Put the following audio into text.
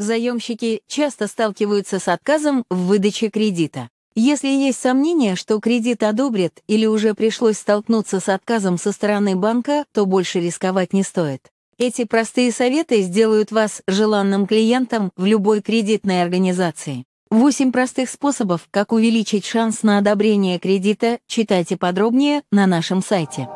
Заемщики часто сталкиваются с отказом в выдаче кредита. Если есть сомнения, что кредит одобрят или уже пришлось столкнуться с отказом со стороны банка, то больше рисковать не стоит. Эти простые советы сделают вас желанным клиентом в любой кредитной организации. 8 простых способов, как увеличить шанс на одобрение кредита, читайте подробнее на нашем сайте.